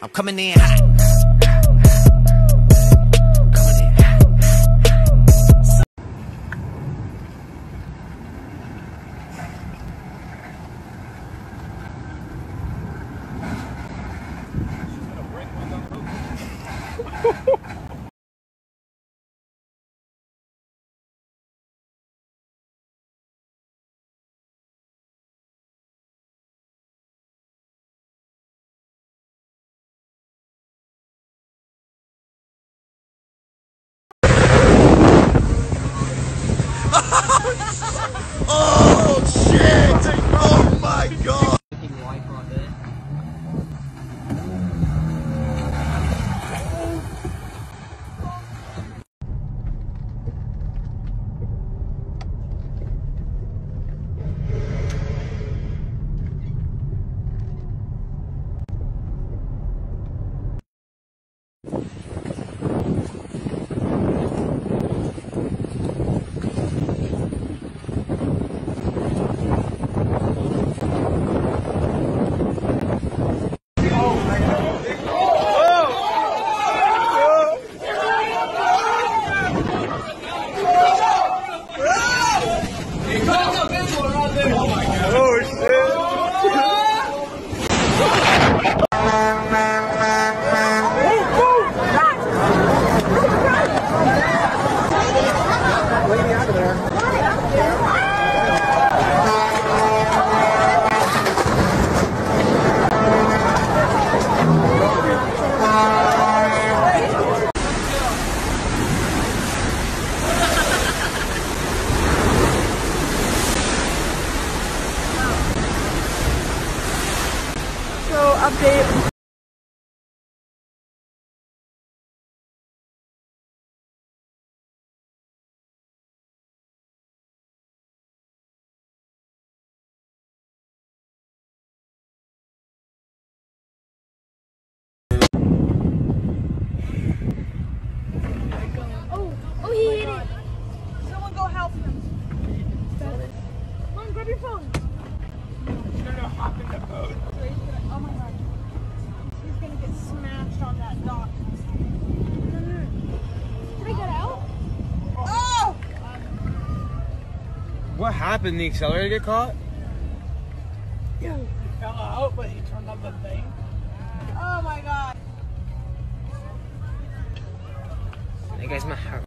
I'm coming in hot. Oh shit! Oh my god! Update. Oh, he hit it. Someone go help him. Mom, grab your phone. He's gonna hop in the boat. Oh my god. He's gonna get smashed on that dock. Can I get out? Oh! What happened? The accelerator get caught? Yeah. He fell out, but he turned on the thing. Oh my god. Hey guys, my heart.